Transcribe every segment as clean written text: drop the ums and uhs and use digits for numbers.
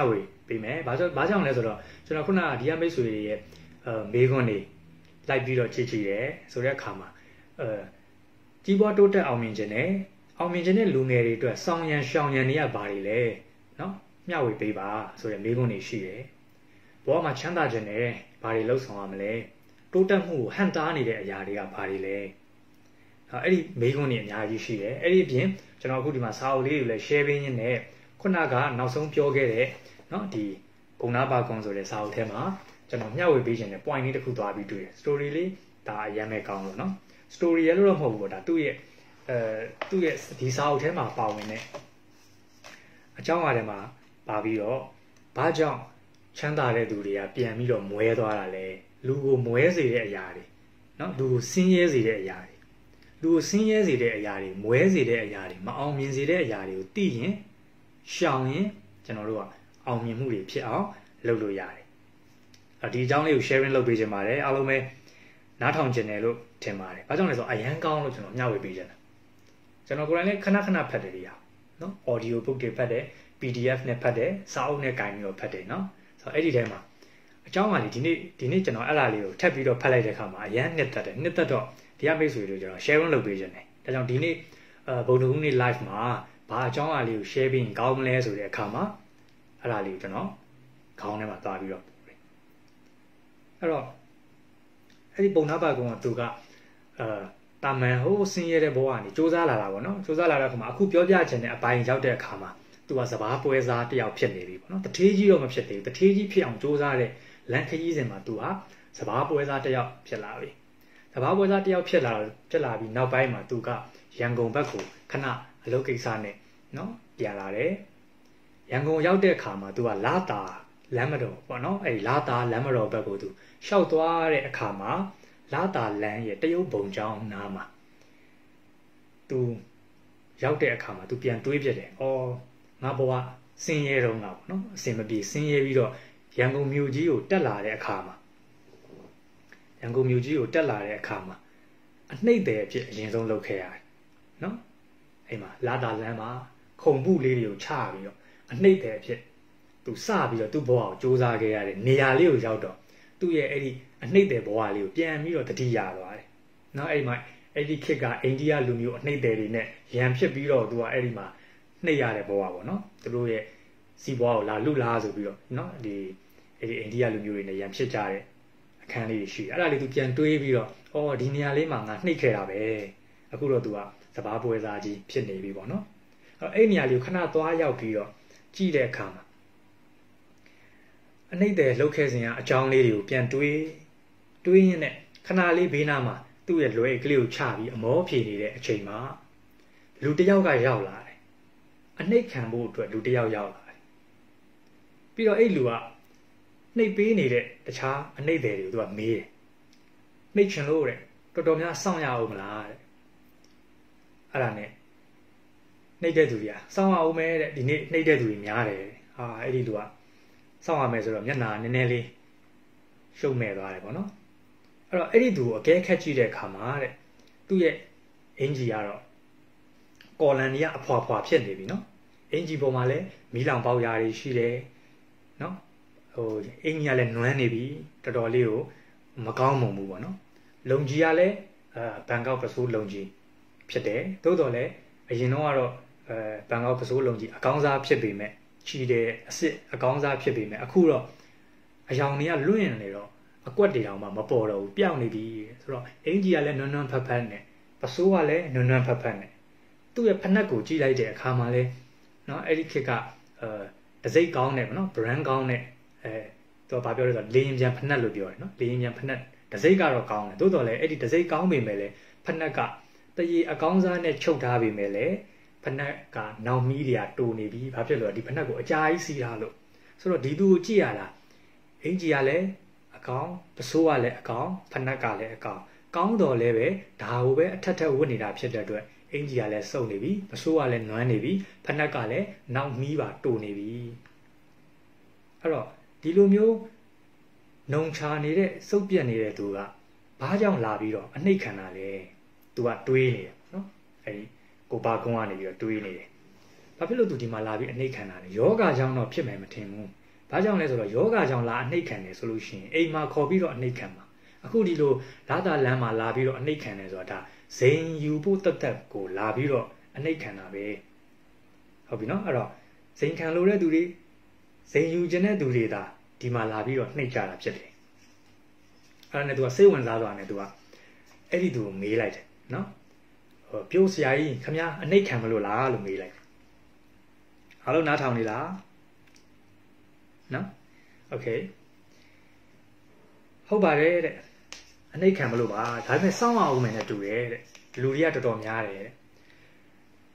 ျဝေပေးမယ်ဘာကြောင့်လဲဆိုတော့ကျွန်တော်ခုနဒီကမိတ်ဆွေတွေရဲ့မေးခွန်းတွေလိုက်ပြီးတော့ချစ်ချည်တယ်ဆိုတဲ့အခါမှာကြီးပွားတိုးတက်အောင်မြင်ခြင်းနဲ့လူငယ်တွေအတွက်ဆောင်ရန်ရှောင်ရန်တွေကဘာတွေလဲနော်မျှဝေပေးပါဆိုတဲ့မေးခွန်းတွေရှိတယ်ဘဝမှာချမ်းသာခြင်းနဲ့ဘာတွေလှုပ်ဆောင်ရမလဲတိုးတက်မှုကိုဟန်တားနေတဲ့အရာတွေကဘာတွေလဲအဲ့ဒီမေးခွန်းတွေအများကြီးရှိတယ်အဲ့ဒီအပြင်ကျွန်တော်အခုဒီမှာစာအုပ်လေးတွေလည်း share ပေးရင်းနဲ့ခုနကနောက်ဆုံးပြောခဲ့တဲ့နော်ဒီဂုဏပါကုံဆိုတဲ့စာအုပ်ထဲမှာကျွန်တော်မျှဝေပေးခြင်းနဲ့ point လေးတစ်ခုသွားပြီးတွေ့တယ် story လေးဒါအရင်ပဲကောင်းလို့နော် story ရလို့တော့မဟုတ်ဘူးပေါ့ဒါသူ့ရဲ့ဒီစာအုပ်ထဲမှာပါဝင်တဲ့အကြောင်းအရာတွေမှာပါပြီးတော့ဘာကြောင့်ချမ်းသာတဲ့သူတွေကပြန်ပြီးတော့မွဲသွားတာလဲလူကိုမွဲစေတဲ့အရာတွေနော်လူကိုဆင်းရဲစေတဲ့အရာတွေမွဲစေတဲ့အရာတွေမအောင်မြင်စေတဲ့အရာတွေကိုသိရင်ရှောင်ရင်ကျွန်တော်တို့ကအောင်မြင်မှုတွေဖြစ်အောင်လုပ်လို့ရတယ်ဒီအကြောင်းလေးကို sharing လုပ်ပေးခြင်းပါတယ်အားလုံးပဲနားထောင်ခြင်းတယ်လို့ထင်ပါတယ်ဘာကြောင့်လဲဆိုတော့အရန်ကောင်းလို့ကျွန်တော်မျှဝေပေးခြင်းတာကျွန်တော်ကိုယ်တိုင်လည်းခဏဖတ်တယ်ရအောင်နော် audio book တွေဖတ်တယ် PDF နဲ့ဖတ်တယ်စာအုပ်နဲ့ကင်ပြီးတော့ဖတ်တယ်နော်ဆိုတော့အဲ့ဒီထဲမှာအကြောင်းအရာဒီနေ့ကျွန်တော်အဲ့လားလေးကိုထပ်ပြီးတော့ဖတ်လိုက်တဲ့အခါမှာအရန်နှစ်သက်တော့ဒီအမိတ်ဆွေတို့ကျွန်တော် sharing လုပ်ပေးခြင်းတယ်ဒါကြောင့်ဒီနေ့ဗုဒ္ဓဟူးနေ့ live မှာဘာအကြောင်းအရာလေးကို share ပြီးကောင်းမလဲဆိုတဲ့အခါမှာအဲ့လားလေးကိုကျွန်တော်ခေါင်းထဲမှာတွားပြီးတော့အဲ့တော့အဲ့ဒီပုံနာပါကောင်ကသူကတာမန်ဟိုးဆင်းရဲတဲ့ဘဝကနေစူးစမ်းလာတာပေါ့နော်စူးစမ်းလာတဲ့အခါမှာအခုပြောပြချင်တဲ့အပိုင်းရောက်တဲ့အခါမှာသူကစဘာပွဲစားတစ်ယောက်ဖြစ်နေပြီပေါ့နော်တထေးကြီးတော့မဖြစ်သေးဘူးတထေးကြီးဖြစ်အောင်စူးစမ်းတဲ့လန်ခကြီးစင်မှာသူဟာစဘာပွဲစားတစ်ယောက်ဖြစ်လာပြီစဘာပွဲစားတစ်ယောက်ဖြစ်လာပြီးနောက်ပိုင်းမှာသူကရန်ကုန်ဘက်ကိုခဏအလုပ်ကိစ္စနဲ့နော်ပြန်လာတယ်ရန်ကုန်ရောက်တဲ့အခါမှာသူကလာတာလမ်းမတော်ပေါ့နော်အဲ့လာတာလမ်းမတော်ဘက်ကိုသူရှောက်သွားတဲ့အခါမှာလာတာလမ်းရဲ့တရုတ်ဘုံကျောင်းနားမှာသူရောက်တဲ့အခါမှာသူပြန်တွေးပြတယ်။အော်ငါဘဝဆင်းရဲတော့ငါပေါ့နော်အစင်မပြေဆင်းရဲပြီးတော့ရန်ကုန်မြို့ကြီးကိုတက်လာတဲ့အခါမှာအနှိမ့်တယ်အဖြစ်အရင်ဆုံးလုပ်ခဲ့ရတယ်။နော်အဲ့မှာလာတာလမ်းမှာခုံပုလေးတွေကိုချပြီးတော့အနှိမ့်တယ်အဖြစ်သူစပြီးတော့သူ့ဘဝကိုစူးစမ်းခဲ့ရတဲ့နေရာလေးကိုရောက်တော့သူ့ရဲ့အဲ့ဒီအနှိမ့်တဲ့ဘဝလေးကိုပြန်ပြီးတော့တတိယသွားတယ်။နော်အဲ့မှာအဲ့ဒီခေတ်ကအိန္ဒိယလူမျိုးအနှိမ့်တဲ့တွေနဲ့ရန်ဖြစ်ပြီးတော့သူကအဲ့ဒီမှာနှိမ့်ရတဲ့ဘဝပေါ့နော်။သူတို့ရဲ့စီးပွားကိုလာလှူလားဆိုပြီးတော့နော်ဒီအဲ့ဒီအိန္ဒိယလူမျိုးတွေနဲ့ရန်ဖြစ်ကြတဲ့အခန်းလေးတွေရှိတယ်။အဲ့ဒါလေးသူပြန်တွေးပြီးတော့အော်ဒီနေရာလေးမှာငါနှိမ့်ခဲ့တာပဲ။အခုတော့သူကစဘာပွဲစားကြီးဖြစ်နေပြီပေါ့နော်။အဲ့နေရာလေးကိုခဏသွားရောက်ပြီးတော့ကြည့်တဲ့အခါမှာအနှိမ့်တဲ့လှုပ်ခဲစဉ်ကအကြောင်းလေးတွေကိုပြန်တွေးရင်းနဲ့ခဏလေးဘေးနားမှာသူ့ရဲ့လွယ်ကလေးကိုချပြီးအမောဖြေနေတဲ့အချိန်မှာလူတစ်ယောက်ကရောက်လာတယ်အနှိမ့်ခံဖို့အတွက်လူတစ်ယောက်ရောက်လာတယ်ပြီးတော့အဲ့လူကနှိမ့်ပေးနေတဲ့တခြားအနှိမ့်တဲ့တွေကိုသူကမေးတယ်နှိမ့်ချင်လို့တဲ့တော်တော်များစောင့်ရအောင်မလားတဲ့အဲ့ဒါနဲ့နှိမ့်တဲ့သူတွေကစောင့်ရအောင်မဲတဲ့ဒီနေ့နှိမ့်တဲ့သူတွေများတယ်ဟာအဲ့ဒီလူကစောင့်ရမယ်ဆိုတော့မျက်နှာနည်းနည်းလေးရှုပ်မဲ့သွားတယ်ပေါ့နော်အဲ့တော့အဲ့ဒီသူကိုအကဲခတ်ကြည့်တဲ့အခါမှာတဲ့သူ့ရဲ့အင်ဂျီကတော့ကော်လန်ကြီးကအဖွာဖွာဖြစ်နေပြီနော်အင်ဂျီပေါ်မှာလည်းမီးလောင်ပေါက်ရာတွေရှိတယ်နော်ဟိုအင်ဂျီကလည်းနွမ်းနေပြီတော်တော်လေးကိုမကောင်းမွန်ဘူးပေါ့နော်လုံကြီးကလည်းဘန်ကောက်ပစိုးလုံကြီးဖြစ်တယ်သို့တော်လည်းအရင်တော့ဘန်ကောက်ပစိုးလုံကြီးအကောင်းစားဖြစ်ပေမဲ့ချီတဲ့အစ်စ်အကောင်းစားဖြစ်ပေမဲ့အခုတော့အယောင်တွေကလွင့်နေတော့အကွက်တွေတောင်မှမပေါ်တော့ဘူးပြောင်းနေပြီဆိုတော့အင်ကြီးကလည်းနွမ်းနွမ်းဖက်ဖက်နဲ့ပစိုးကလည်းနွမ်းနွမ်းဖက်ဖက်နဲ့သူ့ရဲ့ဖနက်ကိုကြည့်လိုက်တဲ့အခါမှာလဲနော်အဲ့ဒီခေတ်ကတစိတ်ကောင်းတယ်ဗောနော် brand ကောင်းတယ်သူကဘာပြောလဲဆိုတော့လေရင်ပြန်ဖနက်လို့ပြောတယ်နော်လေရင်ပြန်ဖနက်တစိတ်ကတော့ကောင်းတယ်သို့တော်လည်းအဲ့ဒီတစိတ်ကောင်းပေမဲ့လဲဖနက်ကတရေအကောင်းစားနဲ့ချုပ်ထားပေမဲ့လဲဖနက်ကနောင်မီးတွေကတိုးနေပြီဘာဖြစ်လို့လဲဒီဖနက်ကိုအကြာကြီးစီးထားလို့ဆိုတော့ဒီသူကိုကြည့်ရလားအင်ကြီးကလည်းအကောင်ပစိုးကလည်းအကောင်ဖနက်ကလည်းအကောင်ကောင်းတော်လည်းပဲဒါကိုပဲအထက်ထက်ဝတ်နေတာဖြစ်တဲ့အတွက်အင်ကြီးကလည်းစုံနေပြီပစိုးကလည်းနွမ်းနေပြီဖနက်ကလည်းနောင်မီးပါတိုးနေပြီအဲ့တော့ဒီလိုမျိုးနှုံချာနေတဲ့စုပ်ပြက်နေတဲ့သူကဘာကြောင့်လာပြီးတော့အနှိမ့်ခံတာလဲသူကတွေးနေတယ်နော်အဲ့ဒီကိုပါကုန်းကနေပြီးတော့တွေးနေတယ် พระพิโรตุดีมาลาบิอเนกขันธ์น่ะโยคะจองတော့ဖြစ်မယ်မထင်ဘူး။ဘာကြောင့်လဲဆိုတော့ယောဂကြောင့်လာအနှိမ့်ခံတယ်ဆိုလို့ရှိရင်အိမ်မှာခေါ်ပြီးတော့အနှိမ့်ခံမှာအခုဒီလိုဓာတာလမ်းမှာလာပြီးတော့အနှိမ့်ခံတယ်ဆိုတာဒါဇိမ်ယူဖို့တက်တက်ကိုလာပြီးတော့အနှိမ့်ခံတာပဲဟုတ်ပြီနော်အဲ့တော့ဇိမ်ခံလို့တဲ့သူတွေဇိမ်ယူခြင်းတဲ့သူတွေဒါဒီမှာလာပြီးတော့နှိမ့်ကြတာဖြစ်တယ်အဲ့ဒါနဲ့သူကစိတ်ဝင်စားသွားတယ်သူကအဲ့ဒီသူကိုမေးလိုက်တယ်နော်ပြိုးဆရာကြီးခင်ဗျာအနှိမ့်ခံမလို့လားလို့မေးလိုက်အားလုံးနားထောင်နေလားနော် okay ဟုတ်ပါတယ်တဲ့အနှိမ့်ခံမလို့ပါဒါပေမဲ့စောင့်ရအောင်မယ်နဲ့တူတယ်တဲ့လူတွေကတော်တော်များတယ်တဲ့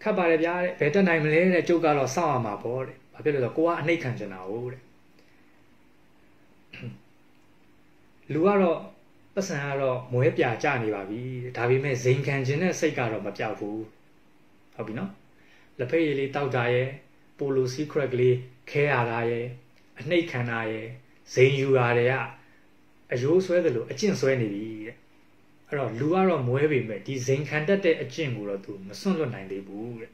ခတ်ပါတယ်ဗျာတဲ့ဘယ်တက်နိုင်မလဲတဲ့ကျုပ်ကတော့စောင့်ရမှာပေါ့တဲ့ဘာဖြစ်လို့လဲဆိုတော့ကိုကအနှိမ့်ခံချင်တာဟုတ်တဲ့လူကတော့ပတ်စံကတော့မွဲပြာကျနေပါပြီဒါပေမဲ့ဇိမ်ခံခြင်းနဲ့စိတ်ကတော့မပြောက်ဘူးဟုတ်ပြီနော်လက်ဖက်ရည်လေးတောက်တာရယ်ပိုလိုစီးခရက်လေးခဲရတာရယ်အနှိမ့်ခံတာရယ်ဇိမ်ယူတာတွေကအယိုးဆွဲတယ်လို့အကျင့်ဆွဲနေပြီတဲ့အဲ့တော့လူကတော့မွဲပေမဲ့ဒီဇိမ်ခံတတ်တဲ့အကျင့်ကိုတော့သူမစွန့်လွတ်နိုင်သေးဘူးတဲ့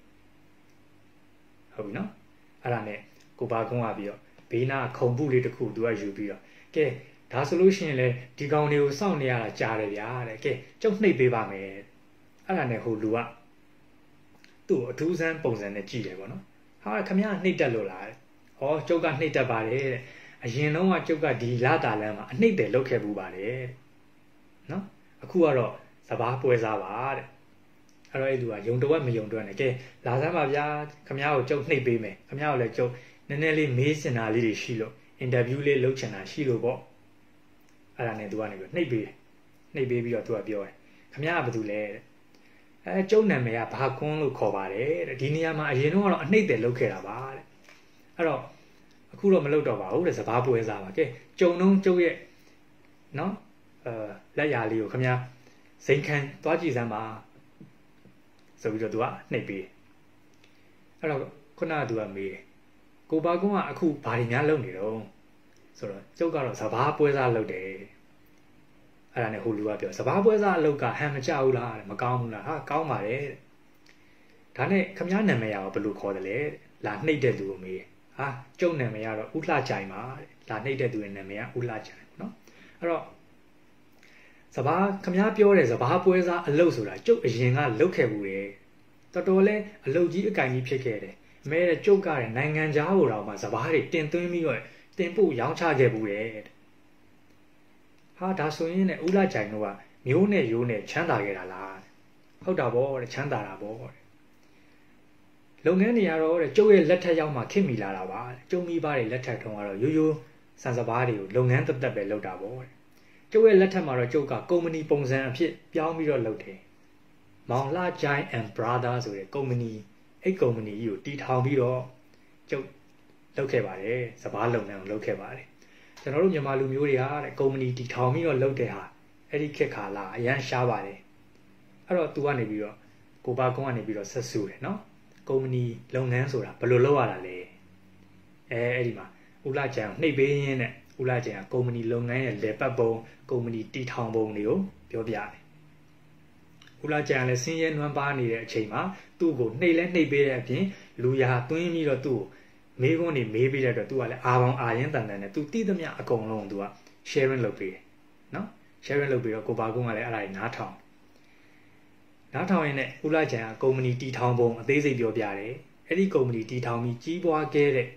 ဟုတ်ပြီနော်အဲ့ဒါနဲ့ကိုပါကုန်းကပြီးတော့ဘေးနာခုံပုလေးတစ်ခုသူကယူပြီးတော့ကဲဒါဆိုလို့ရှိရင်လေဒီကောင်တွေကိုစောင့်နေရတာကြားတယ်ဗျာတဲ့ကဲကျုပ်နှိပ်ပေးပါမယ်အဲ့ဒါနဲ့ဟိုလူကသူ့ကိုအထူးဆန်းပုံစံနဲ့ကြည့်တယ်ပေါ့နော်ဟာခင်ဗျားနှိပ်တက်လို့လားဟောကျုပ်ကနှိပ်တက်ပါတယ်တဲ့အရင်တော့ကကျုပ်ကဒီလာတာလမ်းမှာအနှိပ်တယ်လောက်ခဲ့ဘူးပါတယ်နော်အခုကတော့စဘာပွဲစားပါတဲ့အဲ့တော့အဲ့သူကယုံတဝက်မယုံတွက်နဲ့ကဲလာစမ်းပါဗျာခင်ဗျားကိုကျုပ်နှိပ်ပေးမယ်ခင်ဗျားကိုလည်းကျုပ်နည်းနည်းလေးမေးစင်တာလေးတွေရှိလို့အင်တာဗျူးလေးလုပ်ချင်တာရှိလို့ပေါ့အဲ့ဒါနဲ့သူကနေပြီးနှိပ်ပေးတယ်နှိပ်ပေးပြီးတော့သူကပြောတယ်ခင်ဗျားကဘာလုပ်လဲတဲ့အဲကျုပ်နာမည်ကဘာကွန်းလို့ခေါ်ပါတယ်တဲ့ဒီနေရာမှာအရင်တော့ကတော့အနှိပ်တယ်လောက်ခဲ့တာပါတဲ့အဲ့တော့အခုတော့မလုပ်တော့ပါဘူးတဲ့စဘာပွဲစားပါကဲကြုံလုံးကျုပ်ရဲ့နော်လက်ရာလေးကိုခင်ဗျာဇိမ်ခံသွားကြည့်စမ်းပါဆိုပြီးတော့သူကနှိပ်ပေးအဲ့တော့ခုနကသူကမေးကိုပါကုန်းကအခုဘာတွေများလုပ်နေတော့ဆိုတော့ကျုပ်ကတော့စဘာပွဲစားလုပ်တယ်အဲ့ဒါနဲ့ဟိုလူကပြောစဘာပွဲစားအလုပ်ကဟန်မကြဘူးလားတဲ့မကောင်းဘူးလားဟာကောင်းပါတယ်တဲ့ဒါနဲ့ခင်ဗျာနာမည်ကဘယ်လိုခေါ်တယ်လဲလာနှိပ်တဲ့သူကိုမေးဟာကျုပ်နာမည်ကတော့ဥလှကြိုင်ပါတဲ့လာနှိပ်တဲ့သူရဲ့နာမည်ကဥလှကြိုင်เนาะအဲ့တော့စဘာခမည်းပြောတယ်စဘာပွဲစားအလုပ်ဆိုတာကျုပ်အရင်ကလုပ်ခဲ့ဘူးတယ်တော်တော်လဲအလုပ်ကြီးအကင်ကြီးဖြစ်ခဲ့တယ်မဲတဲ့ကျုပ်ကတဲ့နိုင်ငံခြားဟိုတော်မှာစဘာတွေတင်သွင်းပြီးတော့တင်ပို့ရောင်းချခဲ့ဘူးတယ်ဟာဒါဆိုရင်လည်းဥလှကြိုင်တို့ကမျိုးနဲ့ရိုးနဲ့ချမ်းသာခဲ့တာလားဟုတ်တာဗောတဲ့ချမ်းသာတာဗောတဲ့လုပ်ငန်းတွေကတော့တဲ့ကျုပ်ရဲ့လက်ထက်ရောက်မှခင်မိလာတာပါကျုံမိပါတွေလက်ထက်ထုံးကတော့ရိုးရိုးစံစပါးတွေကိုလုပ်ငန်းတက်တက်ပဲလုပ်တာပေါ့ကျုပ်ရဲ့လက်ထက်မှာတော့ကျုပ်ကကုမ္ပဏီပုံစံအဖြစ်ပြောင်းပြီးတော့လုပ်တယ်မောင်လှချိုင်း and brother ဆိုတဲ့ကုမ္ပဏီအဲ့ကုမ္ပဏီကြီးကိုတည်ထောင်ပြီးတော့ကျုပ်လုပ်ခဲ့ပါတယ်စပါးလုပ်ငန်းကိုလုပ်ခဲ့ပါတယ်ကျွန်တော်တို့မြန်မာလူမျိုးတွေကတဲ့ကုမ္ပဏီတည်ထောင်ပြီးတော့လုပ်တဲ့ဟာအဲ့ဒီခေတ်ခါလာအရန်ရှားပါတယ်အဲ့တော့သူကနေပြီးတော့ကိုပါကုန်းကနေပြီးတော့ဆက်ဆူတယ်နော်ကုမ္ပဏီလုပ်ငန်းဆိုတာဘယ်လိုလုပ်ရတာလဲအဲ့ဒီမှာဥလှကြံနှိပ်ပေးရင်းနဲ့ဥလှကြံကကုမ္ပဏီလုပ်ငန်းရဲ့လည်ပတ်ပုံကုမ္ပဏီတည်ထောင်ပုံတွေကိုပြောပြတယ်ဥလှကြံလည်းဆင်းရဲနွမ်းပါနေတဲ့အချိန်မှာသူ့ကိုနှိပ်လဲနှိပ်ပေးတဲ့အပြင်လူရာသွင်းပြီးတော့သူ့ကိုမေးခွန်းတွေမေးပေးတဲ့အတွက်သူကလည်းအာပေါင်းအာရင်းတန်တန်နဲ့သူတိသမျှအကုန်လုံးသူက sharing လုပ်ပေးတယ်နော် sharing လုပ်ပြီးတော့ကိုပါကုန်းကလည်းအဲ့ဒါကြီးနားထောင်ရင်းနဲ့ဥလှကြံကကုမ္ပဏီတည်ထောင်ပုံအသေးစိတ်ပြောပြတယ်။အဲ့ဒီကုမ္ပဏီတည်ထောင်ပြီးကြီးပွားခဲ့တဲ့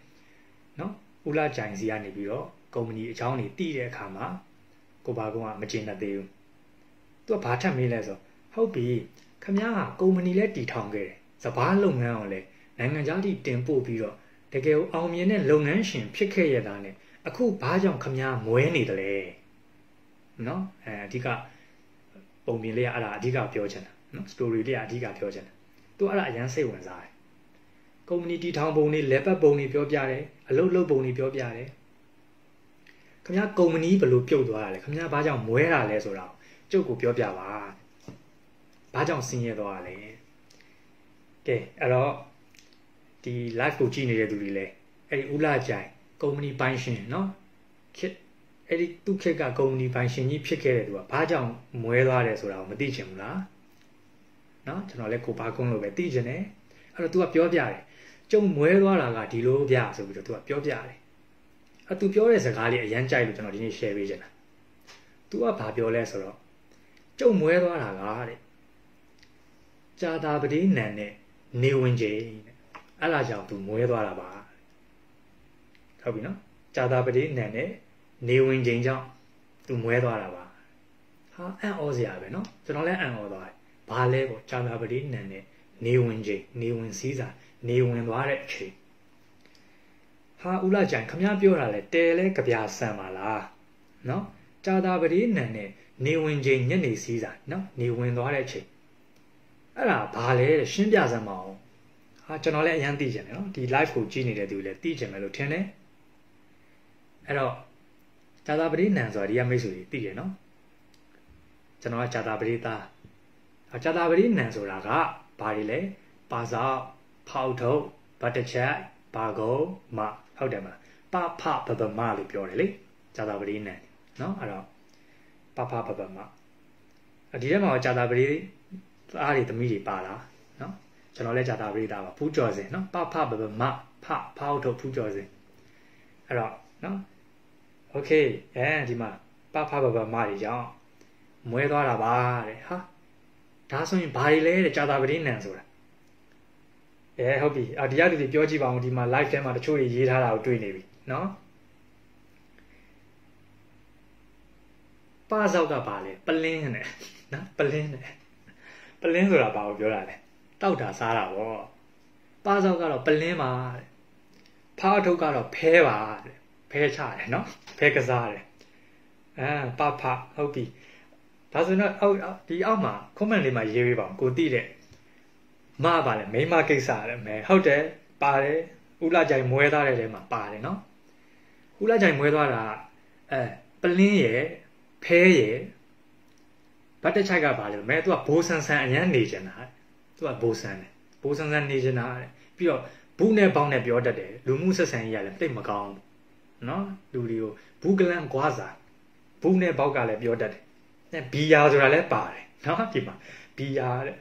နော်ဥလှကြံစီကနေပြီးတော့ကုမ္ပဏီအကြောင်းတွေတည်တဲ့အခါမှာကိုပါကုန်းကမကျေနပ်သေးဘူး။သူကဘာထပ်မေးလဲဆိုဟုတ်ပြီခမည်းကကုမ္ပဏီလည်းတည်ထောင်ခဲ့တယ်။စဘာလုပ်ငန်းအောင်လည်းနိုင်ငံခြားထိတင်ပို့ပြီးတော့တကယ်အောင်မြင်တဲ့လုပ်ငန်းရှင်ဖြစ်ခဲ့ရတာနဲ့အခုဘာကြောင့်ခမည်းမွဲနေတယ်လဲ။နော်အဓိကပုံပြင်လေးကအဲ့ဒါအဓိကပြောချင်တာနော် story လေးအဓိကပြောချင်တယ်။ तू အဲ့ဒါအရန်စိတ်ဝင်စားတယ်။ community ထောင်ပုံတွေ level ပုံတွေပြောပြတယ်။အလုပ်လုပ်ပုံတွေပြောပြတယ်။ခင်ဗျား company ဘယ်လိုပြုတ်သွားတာလဲ။ခင်ဗျားဘာကြောင့်မွဲတာလဲဆိုတာကျုပ်ကိုပြောပြပါ။ဘာကြောင့်ဆင်းရဲသွားတာလဲ။ကဲအဲ့တော့ဒီ live ကိုကြည့်နေတဲ့သူတွေလဲအဲ့ဒီဥလှကြိုင် company ပိုင်ရှင်နော်။ခေအဲ့ဒီသူခေတ်က company ပိုင်ရှင်ကြီးဖြစ်ခဲ့တဲ့သူကဘာကြောင့်မွဲသွားတယ်ဆိုတာကိုမသိချင်ဘူးလား။เนาะကျွန်တော်လည်းကိုပါကုန်းလို့ပဲသိကျင်တယ်အဲ့တော့ तू ကပြောပြတယ် จมวยว่าล่ะก็ดีโลปะဆိုပြီးတော့ तू อ่ะပြောပြတယ်อ่ะ तू ပြောတဲ့စကားလေးအရန်ကြိုက်လို့ကျွန်တော်ဒီနေ့ share ပေးချင်တာ तू อ่ะဘာပြောလဲဆိုတော့จมวยว่าล่ะก็တဲ့จาตาปฏินันเนี่ยနေဝင်ကြတဲ့အဲ့လာကြောင့် तू မွဲသွားတာပါဟုတ်ပြီနော်จาตาปฏินันเนี่ยနေဝင်ကြကြောင့် तू မွဲသွားတာပါဟာအံ့ဩစရာပဲเนาะကျွန်တော်လည်းအံ့ဩသွားတယ်ဘာလဲပေါ့จาตาปฏินันเนี่ยနေဝင်ကြနေဝင်စည်းစာနေဝင်သွားတဲ့အချိန်ဟာဥလာကြိုင်ခမပြောတာလဲတဲလဲကြပြဆန်ပါလားเนาะจาตาปฏินันเนี่ยနေဝင်ကြညနေစည်းစာเนาะနေဝင်သွားတဲ့အချိန်အဲ့ဒါဘာလဲရှင်းပြစမ်းမအောင်ဟာကျွန်တော်လည်းအရင်သိချင်တယ်နော်ဒီ live ကိုကြည့်နေတဲ့သူလည်းသိချင်မယ်လို့ထင်တယ်အဲ့တော့จาตาปฏินันဆိုတာဒီကမိတ်ဆွေတွေသိတယ်နော်ကျွန်တော်ကจาตาปฏิသားจาตาปฏินันဆိုတာကဘာတွေလဲပါစောက်ဖောက်ထုတ်ဗတ်တချက်ဘာကုံမဟုတ်တယ်မလားပဖပပမလို့ပြောတယ်လေจาตาปฏินันနော်အဲ့တော့ပဖပပမဒီထဲမှာจาตาปฏิအားတွေသမီးတွေပါလားเนาะကျွန်တော်လည်းจาตาပရိသတ်ပါဖူးကျော်စင်เนาะပဖပပမဖဖောက်ထုတ်ဖူးကျော်စင်အဲ့တော့เนาะโอเคအဲဒီမှာပဖပပမတွေကြောင့်မွဲသွားတာပါတဲ့ဟာဒါဆိုရင်ဘာတွေလဲတဲ့จาตาပရိနံဆိုတာဟုတ်ပြီဒီရတူတွေပြောကြည့်ပါအောင်ဒီမှာ live ထဲမှာတချို့တွေရေးထားတာကိုတွေ့နေပြီเนาะပါဇောက်ကပါလေပလင်းနဲ့နော်ပလင်းနဲ့ပလင်းဆိုတာဘာကိုပြောတာလဲတောက်တာစားတာပေါ့ပါစောက်ကတော့ပလင်းပါတဲ့ဖောက်ထုတ်ကတော့ဖဲပါတဲ့ဖဲချတယ်နော်ဖဲကစားတယ်ပဖဟုတ်ပြီဒါဆိုတော့အောက်ဒီအောက်မှာ comment လေးမှာရေးပေးပါဦးကိုတိတဲ့မပါလဲမိမကိစ္စရတယ်မဲဟုတ်တယ်ပါတယ်ဥလာကြိုင်မွဲသားတဲ့ထဲမှာပါတယ်နော်ဥလာကြိုင်မွဲသွားတာပလင်းရယ်ဖဲရယ်ဘတ်တချိုက်ကပါလေမဲသူကဘိုးဆန်းဆန်းအရန်နေချင်တာသူကဘိုးဆန်းတယ်ဘိုးဆန်းဆန်းနေချင်တာပြီးတော့ဘူးနဲ့ပေါင်းနဲ့ပြောတတ်တယ်လူမှုဆက်ဆံရေးရတယ်တိတ်မကောင်းဘူးနော်လူတွေကိုဘူးကလန်ကွာစာဘူးနဲ့ပေါက်ကလည်းပြောတတ်တယ်ဘီယာဆိုတာလည်းပါတယ်နော်ဒီမှာဘီယာတဲ့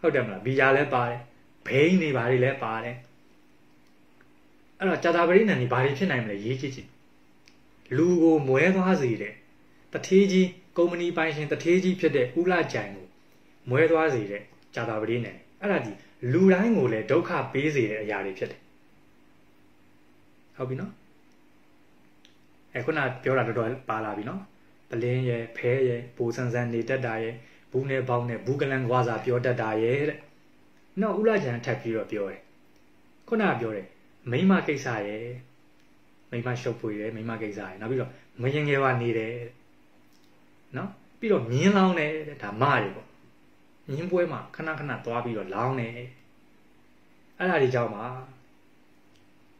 ဟုတ်တယ်မလားဘီယာလည်းပါတယ်ဘိန်းတွေဘာတွေလည်းပါတယ်အဲ့တော့จาตาပရိနံတွေဘာတွေဖြစ်နိုင်မလဲရေးကြည့်ကြည့်လူကိုမွဲသွားစေတဲ့တထေးကြီးကုမ္ပဏီပိုင်ရှင်တထေးကြီးဖြစ်တဲ့ဥလာကြိုင်ကိုမွဲသွားစေတဲ့จาตาปฏินันအဲ့ဒါဒီလူတိုင်းကိုလည်းဒုက္ခပေးစေတဲ့အရာတွေဖြစ်တယ်ဟုတ်ပြီနော်ခုနပြောတာတော်တော်ပါလာပြီနော်ပလင်းရယ်ဖဲရယ်ပူဆန်းဆန်းနေတတ်တာရယ်ဘူးနဲ့ပေါင်းနဲ့ဘူးကလန်ကွာစာပြောတတ်တာရယ်တဲ့နောက်ဥလာကြိုင်ထပ်ပြီးတော့ပြောတယ်ခုနပြောတယ်မိမကိစ္စရယ်မိမရှုပ်ပွေရယ်မိမကိစ္စရယ်နောက်ပြီးတော့မရင်ငယ်ပါနေတယ်နော်ပြီးတော့မြင်းလောင်းတယ်ဒါမတွေပေါ့မြင်းပွဲမှာခဏခဏသွားပြီးတော့လောင်းတယ်အဲ့ဒါတွေကြောင့်ပါ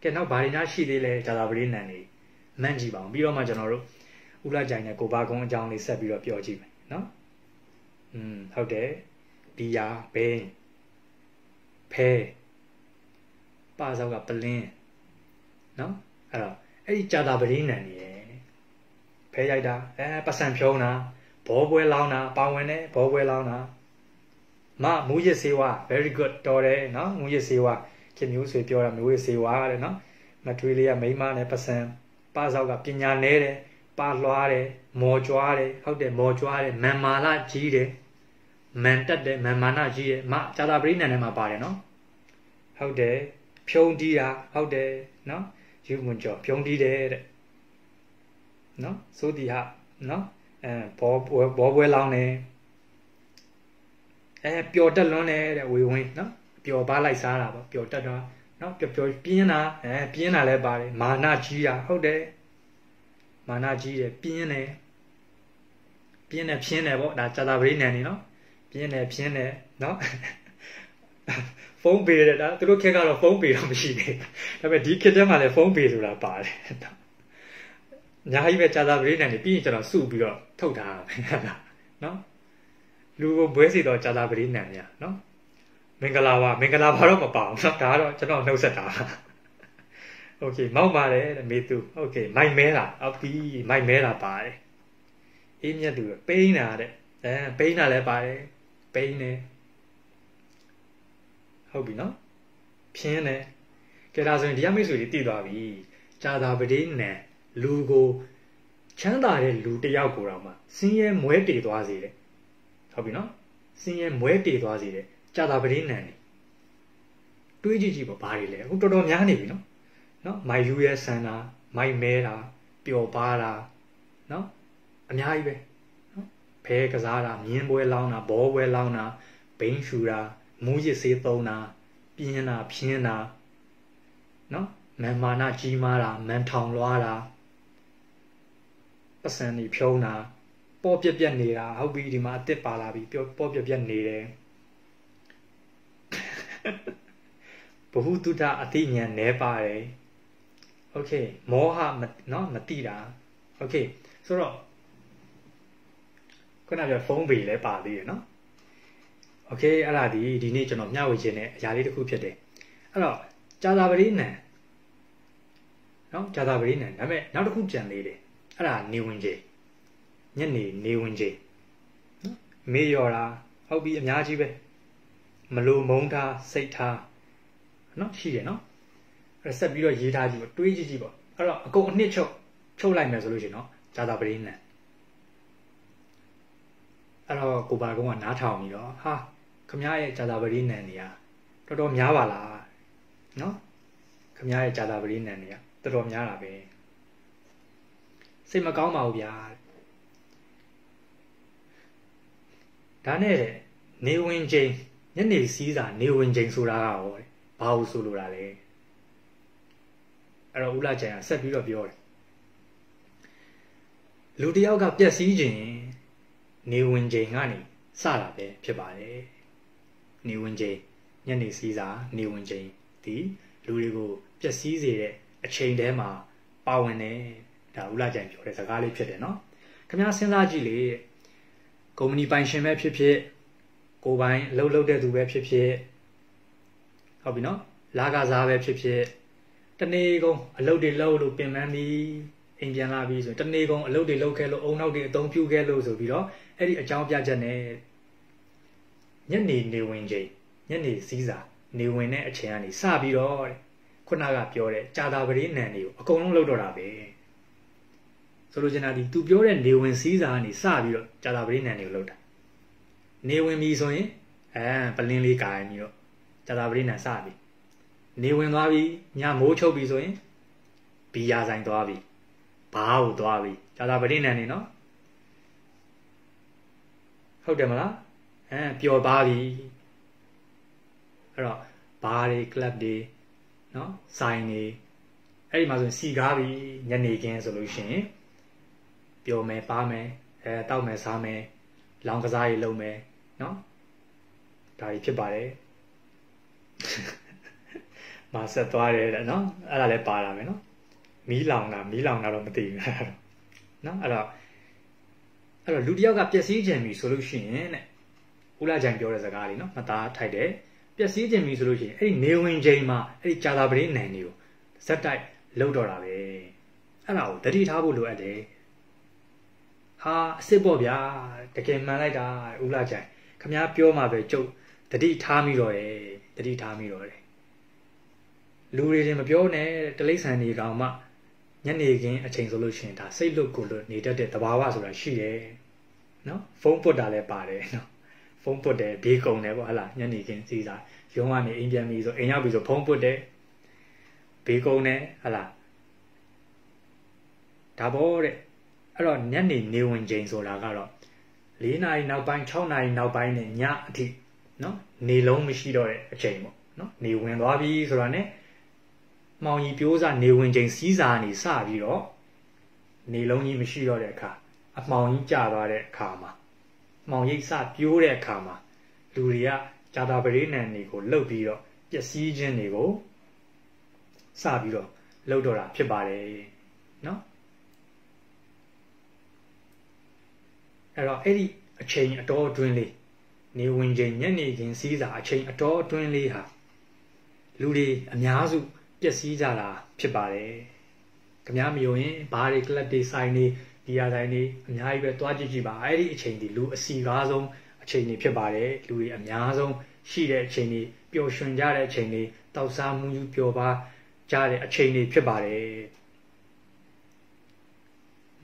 ကဲနောက်ဘာတွေများရှိသေးလဲจาตาปฏินันနေမှန်းကြည့်ပါအောင်ပြီးတော့မှကျွန်တော်တို့ဥလာကြိုင်နဲ့ကိုဘာကုန်းအကြောင်းလေးဆက်ပြီးတော့ပြောကြည့်မယ်နော်ဟုတ်တယ်ဘီယာဘိန်းဖဲပါစောက်ကပလင်းနော်အဲ့တော့အဲ့ဒီจาตาปฏินันနေဖဲရိုက်တာပတ်စံဖြုံးတာဘောပွဲလောင်းတာပါဝင်တဲ့ဘောပွဲလောင်းတာမမူရစ်စေဝါ very good တော်တယ်နော်မူရစ်စေဝါခင်မျိုးဆွေပြောတာမျိုးရစ်စေဝါတဲ့နော်မထွေးလေးကမိမနဲ့ပတ်စံပါစောက်ကပညာနဲတယ်ပါလွှားတယ်မော်ကြွားတယ်ဟုတ်တယ်မော်ကြွားတယ်မန်မာလာကြီးတယ်မန်တက်တယ်မန်မာနာကြီးတယ်မจาตาปฏินันထဲမှာပါတယ်နော်ဟုတ်တယ်ဖြုံးတီးတာဟုတ်တယ်နော်ယူမွန်ကျော်ဖြုံးတီးတယ်တဲ့နော်ဆိုဒီဟာနော်ဘောပွဲလောင်းနေပျော်တက်လွန်းနေတဲ့ဝေဝင်းနော်ပျော်ပါလိုက်စားတာပေါ့ပျော်တက်တာနော်ပျော်ပြင်းတာပြင်းတာလည်းပါတယ်မာနကြီးတာဟုတ်တယ်မာနကြီးတယ်ပြင်းတယ်ဖြင်းတယ်ပေါ့ဒါจาตาปฏินันနေနော်ပြင်းတယ်ဖြင်းတယ်နော်ဖုန်းပေတယ်ဒါသူတို့ခက်ကတော့ဖုန်းပေတော့မရှိသေးဘူးဒါပေမဲ့ဒီခက်ထဲမှာလည်းဖုန်းပေဆိုတာပါတယ်အများကြီးပဲจาตาปฏินันနေပြီးရင်ကျွန်တော်စုပြီးတော့ထုတ်ထားတာပဲနော်လူကိုဘွဲစီတော့จาตาปฏินันเนี่ยเนาะမင်္ဂလာပါတော့မပါအောင်เนาะဒါကတော့ကျွန်တော်နှုတ်ဆက်တာโอเคမောက်ပါတယ်တဲ့မေသူโอเคမိုက်မဲတာအော်ပြီးမိုက်မဲတာပါတယ်အေးမြတ်သူပိန်းတာတဲ့ပိန်းတာလည်းပါတယ်ပိန်းတယ်ဟုတ်ပြီเนาะဖြင်းတယ် แกราส่วนที่ยังไม่สุดที่ตัวบีจ้าดาบดินเนี่ยลูกฉันตาเรื่องลูกที่ยาวกว่ามาสิ่งเย่มวยตีตัวสิเลยเข้าไปเนาะสิ่งเย่มวยตีตัวสิเลยจ้าดาบดินเนี่ยตัวจีจีบ่บารีเลยกูตัวโดนยังเนี่ยบีเนาะเนาะไม่ยูเอสเนาะไม่เมราเปียวบาราเนาะอันยังไงเพ่กระซาดาเมียนบวยเล่านะบ่บวยเล่านะเป็นชูรามูจิเซโตนะปีนาเพียนาเนาะแม่มานาจีมาราแม่ทองล้าราประสานนี่เพียวนาป้อเปียเปียนี่ราเอาบีดีมาติดปาราบีเปียวป้อเปียเปียนี่เลยบ่ฮู้ตุดาอติญาณแหนปาเลยโอเคโมหะเนาะไม่ติดาโอเคสรุปก็น่าจะฟ้องบีเลยปาดีเนาะโอเคอะไรดีดีนี่จะหนอมเน่าอีกเนี่ยยาที่ตะคุบเพียดเลยอะหรอจาราบริณเนี่ยเนาะจาราบริณเนี่ยนั่นแหละนักตะคุบจันเลยเลยอะไรนิวน์เจยันนี่นิวน์เจไม่ยอระเอาบีอย่างนี้จีเว้ยมาลูมงท่าใส่ท่าเนาะชี้เนาะเราเสพบีเรายีท่าจีบด้วยจีจีบอะหรอกูเนี่ยชอบไล่แมวสุดเลยเนาะจาราบริณเนี่ยอะเรากูบาร์ก็ว่าน้าเท่ามีแล้วฮะขมย้ายจาดาบรินเนี่ยเนี่ยตัวโดมย้าบาลาเนาะขมย้ายจาดาบรินเนี่ยเนี่ยตัวโดมย้าละเบสิมาเก้ามาอุบยาด้านเนี่ยเนวินเจงยันนี่ซีซ่าเนวินเจงสุราเอาบ่าวสุรุราเลยอะเราอุลาเจงอ่ะเสร็จပြီးတော့ပြောတယ်လူတစ်ယောက်ကပြက်စီးခြင်းนิวน์เจงานนี่ซาลาเป้ผิดบาเลยนิวน์เจงญาณนี่ซีซานิวน์เจงดีလူတွေကိုပျက်စီးစေတဲ့အချိန်ထဲမှာပါဝင်တယ်ဒါဥလာကြိုင်ပြောတဲ့စကားလေးဖြစ်တယ်เนาะခင်ဗျားစဉ်းစားကြည့်လေကုမ္ပဏီပိုင်ရှင်ပဲဖြစ်ဖြစ်ကိုပိုင်လှုပ်လှုပ်တဲ့သူပဲဖြစ်ဖြစ်ဟုတ်ပြီเนาะလာကစားပဲဖြစ်ဖြစ်တနေ့ကုန်အလုပ်တွေလုပ်လို့ပင်ပန်းပြီးအိမ်ပြန်လာပြီးဆိုရင်တနေ့ကုန်အလုပ်တွေလုပ်ခဲ့လို့အုံနောက်တွေအသုံးပြုခဲ့လို့ဆိုပြီးတော့အဲ့ဒီအကြောင်းပြချက်နဲ့ညနေနေဝင်ချိန်ညနေစည်းစာနေဝင်တဲ့အချိန်ကနေစပြီးတော့ခုနကပြောတဲ့ကြာတာပရိနန်တွေကိုအကုန်လုံးလုပ်တော့တာပဲဆိုလိုချင်တာဒီသူပြောတဲ့နေဝင်စည်းစာကနေစပြီးတော့ကြာတာပရိနန်တွေကိုလုပ်တာနေဝင်ပြီဆိုရင်ပလင်းလေးကာရင်ပြီးတော့ကြာတာပရိနန်စပြီနေဝင်သွားပြီညမိုးချုပ်ပြီဆိုရင်ဘီယာဆိုင်သွားပြီဘာဟုတ်သွားပြီကြာတာပရိနန်တွေနော်ဟုတ်တယ်မလားပျော်ပါပြီအဲ့တော့ဘားတွေကလပ်တွေเนาะဆိုင်တွေအဲ့ဒီမှာဆိုရင်စီကားပြီညနေခင်းဆိုလို့ရှိရင်ပျော်မယ်ပါမယ်တောက်မယ်စားမယ်လောင်ကစားတွေလုပ်မယ်เนาะဒါတွေဖြစ်ပါတယ်မဆက်သွားတယ်เนาะအဲ့ဒါလည်းပါလာမယ်เนาะမီးလောင်တာတော့မသိဘူးเนาะအဲ့တော့လူတစ်ယောက်ကပျက်စီးခြင်းပြီဆိုလို့ရှိရင်တဲ့ဥလာကြိုင်ပြောတဲ့စကားလေးเนาะမသားထိုက်တယ်ပျက်စီးခြင်းပြီဆိုလို့ရှိရင်အဲ့ဒီနေဝင်ခြင်းမှာအဲ့ဒီကြာတာပရိနန်တွေကိုဇက်တိုက်လှုပ်တော့တာပဲအဲ့ဒါကိုတတိထားဖို့လိုအပ်တယ်ဟာအစ်စ်ပေါ့ဗျာတကယ်မှန်လိုက်တာဥလာကြိုင်ခမားပြောမှာပဲကျုပ်တတိထားမိတော့တယ်လူတွေချင်းမပြောနဲ့တလိษံတွေကောင်မှညနေခင်းအချိန်ဆိုလို့ရှိရင်ဒါစိတ်လွတ်ကိုလွတ်နေတတ်တဲ့သဘာဝဆိုတာရှိတယ်เนาะဖုန်းပုတ်တာလည်းပါတယ်เนาะဖုန်းပုတ်တယ်ဘေးကုံတယ်ပေါ့ဟလားညနေခင်းစီစားရုံးကနေအိမ်ပြန်ပြီဆိုအိမ်ရောက်ပြီဆိုဖုန်းပုတ်တယ်ဘေးကုံတယ်ဟလားဒါပေါ့တဲ့အဲ့တော့ညနေနေဝင်ချိန်ဆိုတာကတော့၄နာရီနောက်ပိုင်း၆နာရီနောက်ပိုင်းနဲ့ညအထိเนาะနေလုံးမရှိတော့တဲ့အချိန်ပေါ့เนาะနေဝင်သွားပြီဆိုတာနဲ့မောင်ကြီးပြိုးစားနေဝင်ချိန်စီးစာနေစပြီးတော့နေလုံးကြီးမရှိတော့တဲ့အခါအမောင်ကြီးကြာသွားတဲ့အခါမှာမောင်ရိပ်စပြိုးတဲ့အခါမှာလူတွေကကြာတာပရိနန်တွေကိုလှုပ်ပြီးတော့ပျက်စီးခြင်းတွေကိုစပြီးတော့လှုပ်တော့တာဖြစ်ပါတယ်နော်အဲ့တော့အဲ့ဒီအချိန်အတော်အတွင်းလေးနေဝင်ချိန်ညနေခင်းစီးစာအချိန်အတော်အတွင်းလေးဟာလူတွေအများစုပျက်စီးကြတာဖြစ်ပါတယ်။ခင်ဗျားမယုံရင်ဘားတွေကလပ်တွေဆိုင်တွေဒီယာဆိုင်တွေအများကြီးပဲတွားကြည့်ကြည့်ပါအဲ့ဒီအချိန်ဒီလူအစီကားဆုံးအချိန်တွေဖြစ်ပါတယ်လူတွေအများဆုံးရှိတဲ့အချိန်တွေပျော်ရွှင်ကြတဲ့အချိန်တွေတောက်စားမှုယူပျော်ပါ ကြားတဲ့အချိန်တွေဖြစ်ပါတယ်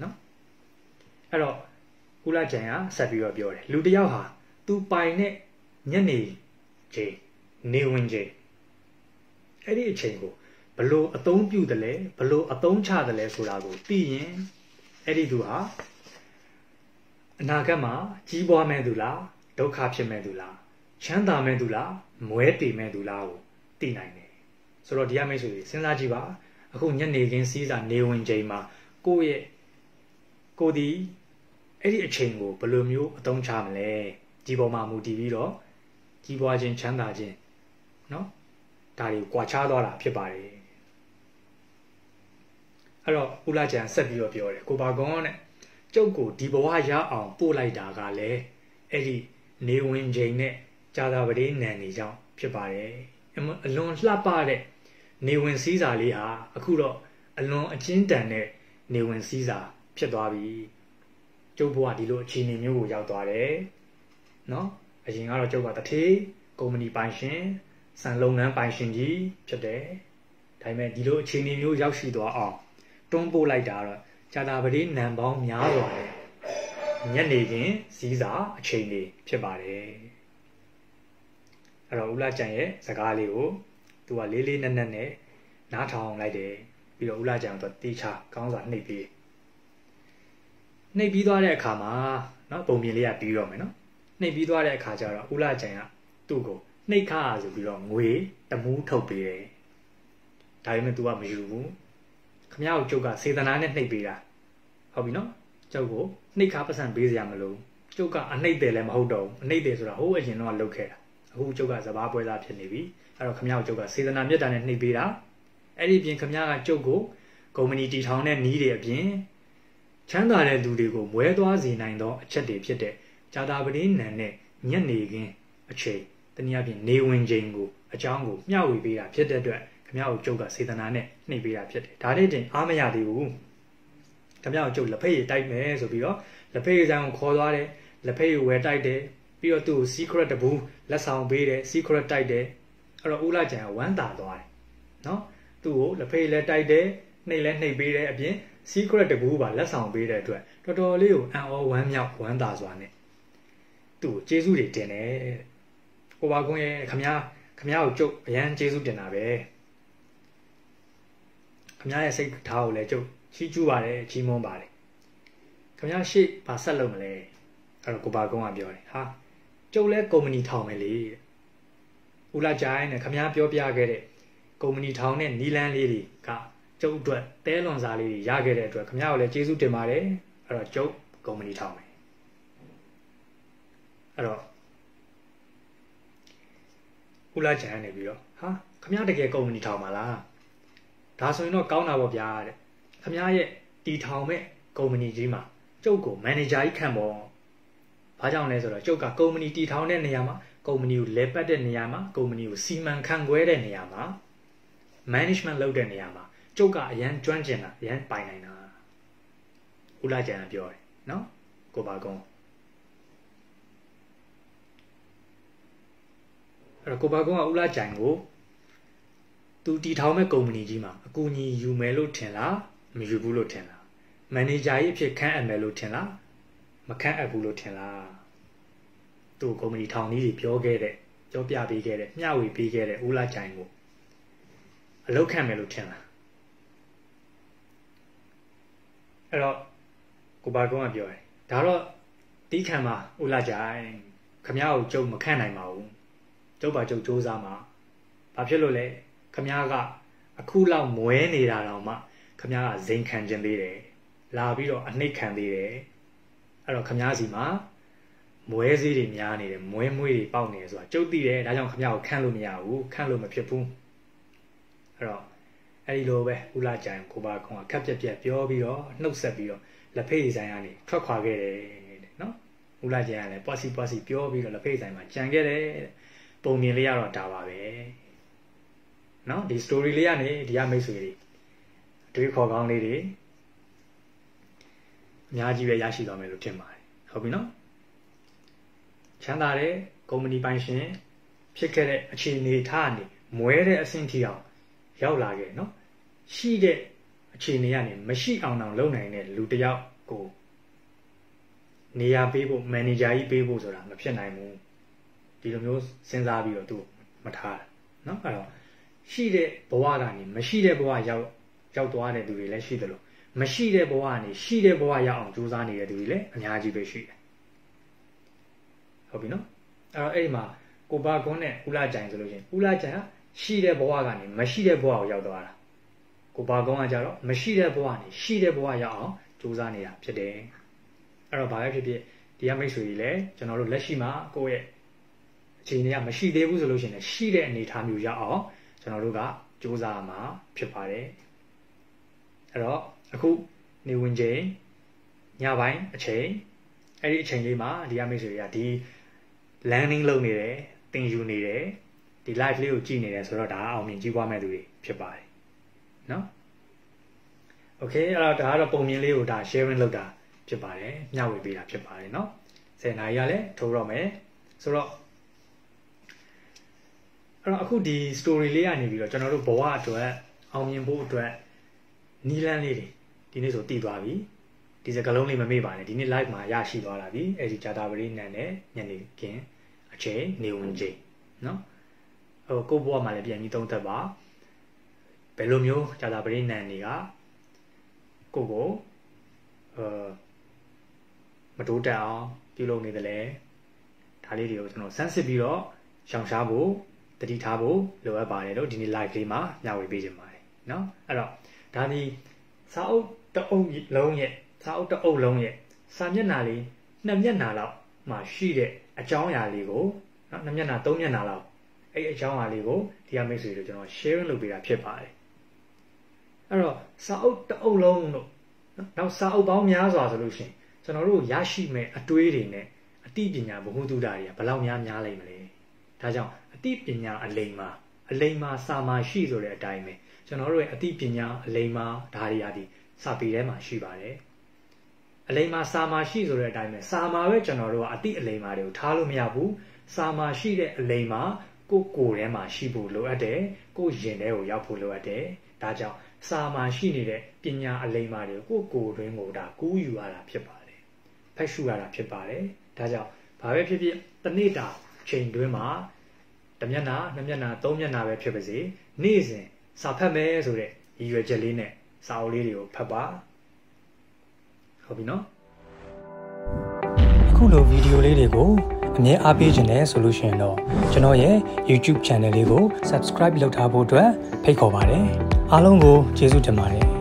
နော်အဲ့တော့ကုလကျန်ကဆက်ပြီးတော့ပြောတယ်လူတစ်ယောက်ဟာသူပိုင်တဲ့ညနေချိန်နေဝင်ချိန်အဲ့ဒီအချိန်ကိုဘလို့အသုံးပြုတယ်လဲဘလို့အသုံးချတယ်လဲဆိုတာကိုသိရင်အဲ့ဒီသူဟာအနာဂတ်မှာကြီးပွားမဲ့သူလားဒုက္ခဖြစ်မဲ့သူလားချမ်းသာမဲ့သူလားမွဲတည်မဲ့သူလားကိုသိနိုင်တယ်ဆိုတော့ဒီအမိတ်ဆိုရင်စဉ်းစားကြည့်ပါအခုညနေခင်းစီးစာနေဝင်ချိန်မှာကိုဒီအဲ့ဒီအချိန်ကိုဘယ်လိုမျိုးအသုံးချမလဲဒီပေါ်မှာမူတည်ပြီးတော့ကြီးပွားခြင်းချမ်းသာခြင်းနော်ဒါတွေကွာခြားသွားတာဖြစ်ပါတယ်အဲ့တော့ဦးလာကျန်ဆက်ပြီးတော့ပြောတယ်ကိုပါကွန်တဲ့ကျုပ်ကိုဒီဘဝရအောင်ပို့လိုက်တာကလည်းအဲ့ဒီနေဝင်ချိန်နဲ့ကြာသာပတိနံနေကြောင်းဖြစ်ပါတယ်အလွန်လှပတဲ့နေဝင်စည်းစာလေးဟာအခုတော့အလွန်အကျဉ်းတန်တဲ့နေဝင်စည်းစာဖြစ်သွားပြီကျုပ်ဘဝဒီလိုအခြေအနေမျိုးကိုရောက်သွားတယ်နော်အရင်ကတော့ကျုပ်ကတထေးကုမ္ပဏီပိုင်ရှင်စံလုပ်ငန်းပိုင်ရှင်ကြီးဖြစ်တယ်ဒါပေမဲ့ဒီလိုအခြေအနေမျိုးရောက်ရှိသွားအောင်တွန်းပို့လိုက်တာတော့ကြာသာပတိနံပေါင်းများစွာနဲ့ညနေခင်းစည်းစာအချိန်လေးဖြစ်ပါတယ်အဲ့တော့ဦးလာကျန်ရဲ့စကားလေးကိုသူကလေးလေးနက်နက်နဲ့နားထောင်လိုက်တယ်ပြီးတော့ဦးလာကျန်ကတော့တေချာကောင်းစွာနှိပ်ပြီးသွားတဲ့အခါမှာနော်ပုံပြင်လေးကပြီးတော့မယ်နော်နှိပ်ပြီးသွားတဲ့အခါကျတော့ဦးလာကျန်ကသူ့ကိုနှိပ်ခါဆိုပြီးတော့ငွေတမူးထုတ်ပေးတယ်ဒါပေမဲ့သူကမယူဘူးခမရကိုကျုပ်ကစေတနာနဲ့နှိပ်ပေးတာဟုတ်ပြီနော်ကျုပ်ကိုနှိပ်ခါပတ်စံပေးစရာမလိုကျုပ်ကအနှိပ်တယ်လည်းမဟုတ်တော့ဘူးအနှိပ်တယ်ဆိုတာဟိုအရင်တော့လုပ်ခဲ့တာအခုကျုပ်ကစပါးပွဲသားဖြစ်နေပြီအဲ့တော့ခမရကိုကျုပ်ကစေတနာမြတ်တာနဲ့နှိပ်ပေးတာအဲ့ဒီပြင်ခမရကကျုပ်ကိုကုမ္ပဏီတီထောင်တဲ့နီးတွေအပြင်ချမ်းသာတဲ့သူတွေကိုမွဲသွားစေနိုင်သောအချက်တွေဖြစ်တဲ့ကြာသာပတိနံနဲ့ညနေခင်းအချိန်တနည်းအားဖြင့်နေဝင်ချိန်ကိုအကြောင်းကိုမျှဝေပေးတာဖြစ်တဲ့အတွက်ခမရကိုကျုပ်ကစေတနာနဲ့နှိပ်ပေးတာဖြစ်တယ်ဒါနဲ့တင်အားမရသေးဘူးခမရကိုကျုပ်လက်ဖက်ရည်တိုက်မယ်ဆိုပြီးတော့လက်ဖက်ရည်ဆိုင်ကိုခေါ်သွားတယ်လက်ဖက်ရည်ဝယ်တိုက်တယ်ပြီးတော့သူ့ကို secret တပူလက်ဆောင်ပေးတယ် secret တိုက်တယ်အဲ့တော့ဦးလာကျန်ကဝမ်းသာသွားတယ်နော်သူ့ကိုလက်ဖက်ရည်လည်းတိုက်တယ်နှိပ်လည်းနှိပ်ပေးတယ်အပြင် secret တပူပါလက်ဆောင်ပေးတဲ့အတွက်တော်တော်လေးကိုအံ့ဩဝမ်းမြောက်ဝမ်းသာစွာနဲ့သူ့ကိုကျေးဇူးတွေတင်တယ်ကိုပါကွန်းရဲ့ခမရကိုကျုပ်အရန်ကျေးဇူးတင်တာပဲခမရရဲ့စိတ်ထားကိုလည်းကျုပ်ချီးကျူးပါတယ်ချီးမွမ်းပါတယ်ခမရရှေ့ဘာဆက်လုပ်မလဲအဲ့တော့ကိုပါကွန်းကပြောတယ်ဟာကျုပ်လည်းကုမ္ပဏီထောင်မယ်လေဦးလာကျန်နဲ့ခမရပြောပြခဲ့တဲ့ကုမ္ပဏီထောင်နဲ့နီလန်းလေးတွေကကျုပ်အတွက်တဲလွန်စာလေးတွေရခဲ့တဲ့အတွက်ခမရကိုလည်းကျေးဇူးတင်ပါတယ်အဲ့တော့ကျုပ်ကုမ္ပဏီထောင်မယ်အဲ့တော့ဦးလာကျန်နေပြီးတော့ဟာခမရတကယ်ကုမ္ပဏီထောင်မှာလားဒါဆိုရင်တော့ကောင်းတာပေါ့ဗျာတဲ့ခမရရဲ့တီထောင်မဲ့ကုမ္ပဏီကြီးမှာကျုပ်ကိုမန်နေဂျာကြီးခန့်ပေါ့ဘာကြောင့်လဲဆိုတော့ကျုပ်ကကုမ္ပဏီတီထောင်တဲ့နေရာမှာကုမ္ပဏီကိုလဲပတ်တဲ့နေရာမှာကုမ္ပဏီကိုစီမံခန့်ခွဲတဲ့နေရာမှာ management လုပ်တဲ့နေရာမှာကျုပ်ကအရန်ကျွမ်းကျင်တာအရန်ပိုင်နိုင်တာဦးလာကျန်ကပြောတယ်နော်ကိုပါကွန်းအဲ့တော့ကိုပါကွန်းကဦးလာကျန်ကိုသူတီထောင်မဲ့ကုမ္ပဏီကြီးမှာအကူအညီယူမယ်လို့ထင်လားမယူဘူးလို့ထင်လား manager ကြီးအဖြစ်ခန့်အပ်မယ်လို့ထင်လားမခန့်အပ်ဘူးလို့ထင်လားသူ့ကုမ္ပဏီထောင်ကြီးတွေပြောပြပေးခဲ့တဲ့မျှဝေပေးခဲ့တဲ့ဦးလာကျန်ကိုအလုပ်ခန့်မယ်လို့ထင်လားအဲ့တော့ကိုပါကွန်းကပြောတယ်ဒါတော့တီးခံမှာဦးလာကျန်ခမရကိုကျုပ်မခန့်နိုင်ပါဘူးကျုပ်ပါကျုပ်စူးစမ်းမှာဘာဖြစ်လို့လဲခမရကအခုလောက်မွဲနေတာတော့မှခမရကဇိမ်ခံခြင်းသေးတယ်လာပြီးတော့အနှိမ့်ခံသေးတယ်အဲ့တော့ခမရစီမှာမွဲစည်းတွေများနေတယ်မွဲမွေးတွေပေါက်နေတယ်ဆိုတာကျုပ်သိတယ်ဒါကြောင့်ခမရကိုခန့်လို့မရဘူးခန့်လို့မဖြစ်ဘူးအဲ့တော့အဲ့ဒီလိုပဲဦးလာကျန်ကိုပါကွန်ကခက်ပြက်ပြက်ပြောပြီးတော့နှုတ်ဆက်ပြီးတော့လက်ဖေးဆိုင်ကနေထွက်ခွာခဲ့တယ်တဲ့နော်ဦးလာကျန်ကလည်းပွားစီပြောပြီးတော့လက်ဖေးဆိုင်မှာကြံခဲ့တယ်တဲ့ပုံမြင်လေးရတော့ဒါပါပဲနော်ဒီ story လေးကနေဒီကမိတ်ဆွေတွေအတွေ့ခေါ်ကောင်းလေးတွေအများကြီးပဲရရှိသွားမယ်လို့ထင်ပါတယ်ဟုတ်ပြီနော်ချမ်းသာတဲ့ကုမ္ပဏီပိုင်ရှင်ဖြစ်ခဲ့တဲ့အခြေအနေထားအနေမွဲတဲ့အဆင့်ထိအောင် ရောက်လာခဲ့เนาะရှိတဲ့အခြေအနေကနေမရှိအောင်အောင်လုပ်နိုင်တဲ့လူတစ်ယောက်ကိုနေရာပေးဖို့မန်နေဂျာကြီးပေးဖို့ဆိုတာမဖြစ်နိုင်ဘူးဒီလိုမျိုးစဉ်းစားပြီးတော့သူမထားတာเนาะအဲ့တော့ရှိတဲ့ဘဝကနေမရှိတဲ့ဘဝရောက်သွားတဲ့သူတွေလည်းရှိတယ်လို့မရှိတဲ့ဘဝကနေရှိတဲ့ဘဝရောက်အောင်ကြိုးစားနေတဲ့သူတွေလည်းအများကြီးပဲရှိတယ်ဟုတ်ပြီเนาะအဲ့တော့အဲ့ဒီမှာကိုဘာကွန်းနဲ့ဥလာကြိုင်ဆိုလို့ချင်းဥလာကြိုင်ကရှိတဲ့ဘဝကနေမရှိတဲ့ဘဝကိုရောက်သွားတာကိုဘာကွန်းကကြတော့မရှိတဲ့ဘဝကနေရှိတဲ့ဘဝရောက်အောင်ကြိုးစားနေတာဖြစ်တယ်အဲ့တော့ဘာပဲဖြစ်ဖြစ်ဒီကမိတ်ဆွေကြီးလည်းကျွန်တော်တို့လက်ရှိမှာကိုယ့်ရဲ့အခြေအနေကမရှိသေးဘူးဆိုလို့ရှိရင်ရှိတဲ့အနေအထားမျိုးရောက်အောင်ကျွန်တော်တို့ကကြိုးစားမှာဖြစ်ပါတယ်အဲ့တော့အခုနေဝင်ချိန်ညပိုင်းအချိန်အဲ့ဒီအချိန်လေးမှာဒီကမိတ်ဆွေကြီးကဒီ landing လုပ်နေတယ်သင်ယူနေတယ်ဒီ live လေးကိုကြည့်နေတယ်ဆိုတော့ဒါအောင်မြင်ကြီးပွားမဲ့သူတွေဖြစ်ပါတယ်နော် okay အဲ့တော့ဒါကတော့ပုံမြင်လေးကိုဒါ sharing လုပ်တာဖြစ်ပါတယ်မျှဝေပေးတာဖြစ်ပါတယ်เนาะ10နာရီကလည်းထိုးတော့မယ်ဆိုတော့အဲ့တော့အခုဒီ story လေးကနေပြီးတော့ကျွန်တော်တို့ဘဝအတွက်အောင်မြင်ဖို့အတွက်နီးလန်းလေးတွေဒီနေ့ဆိုတည်သွားပြီဒီစကားလုံးလေးမမေ့ပါနဲ့ဒီနေ့ live မှာရရှိသွားတာပြီအဲ့ဒီဂျာတာပရိနန်နဲ့ညနေခင်းအချိန်နေဝင်ချိန်เนาะဟိုကိုယ့်ဘဝမှာလည်းပြန်ပြီးသုံးသပ်ပါဘယ်လိုမျိုးဂျာတာပရိနန်တွေကကိုယ့်ကိုမတိုးတက်အောင်ပြုလုပ်နေတယ်လေဒါလေးတွေကိုကျွန်တော်စမ်းစစ်ပြီးတော့ရှောင်ရှားဖို့တတိထားဖို့လိုအပ်ပါတယ်လို့ဒီနေ့ live လေးမှာညဝေပေးခြင်းပါတယ်เนาะအဲ့တော့ဒါဒီစာအုပ်တအုပ်လုံးရဲ့စာအုပ်တအုပ်လုံးရဲ့စာမျက်နှာလေး2မျက်နှာလောက်မှာရှိတဲ့အကြောင်းအရာလေးကိုเนาะ2မျက်နှာ3မျက်နှာလောက်အဲ့အကြောင်းအရာလေးကိုဒီကမိတ်ဆွေတို့ကျွန်တော် sharing လုပ်ပေးတာဖြစ်ပါတယ်အဲ့တော့စာအုပ်တအုပ်လုံးတို့နောက်စာအုပ်ပေါင်းများစွာဆိုလို့ရှိရင်ကျွန်တော်တို့ရရှိမဲ့အတွေးတွေနဲ့အသိပညာဗဟုသုတတွေကဘယ်လောက်များများလိမ့်မလဲဒါကြောင့်အသိပညာအလိမ်မှာစာမှာရှိဆိုတဲ့အတိုင်းပဲကျွန်တော်တို့ရဲ့အသိပညာအလိမ်မှာဒါတွေရာဒီစာပေထဲမှာရှိပါတယ်အလိမ်မှာစာမှာရှိဆိုတဲ့အတိုင်းပဲစာမှာပဲကျွန်တော်တို့ကအသိအလိမ်မှာတွေကိုထားလို့မရဘူးစာမှာရှိတဲ့အလိမ်မှာကိုယ်ထဲမှာရှိဖို့လိုအပ်တယ်ကိုယ်ရင်ထဲကိုရောက်ဖို့လိုအပ်တယ်ဒါကြောင့်စာမှာရှိနေတဲ့ပညာအလိမ်မာတွေကိုကိုယ်တွင်းကိုဒါကူးယူရတာဖြစ်ပါတယ်ဖတ်ရှုရတာဖြစ်ပါတယ်ဒါကြောင့်ဘာပဲဖြစ်ဖြစ်တနေ့တာချိန်တွင်းမှာတစ်မျက်နှာနှစ်မျက်နှာသုံးမျက်နှာပဲဖြစ်ပါစေနေ့စဉ်စာဖတ်မယ်ဆိုတဲ့ရည်ရွယ်ချက်လေးနဲ့စာအုပ်လေးတွေကိုဖတ်ပါဟုတ်ပြီနော်အခုလိုဗီဒီယိုလေးတွေကိုအမြဲအားပေးခြင်းနဲ့ဆိုလို့ရှိရင်တော့ကျွန်တော်ရဲ့ YouTube Channel လေးကို Subscribe လုပ်ထားဖို့အတွက်ဖိတ်ခေါ်ပါတယ်အားလုံးကိုကျေးဇူးတင်ပါတယ်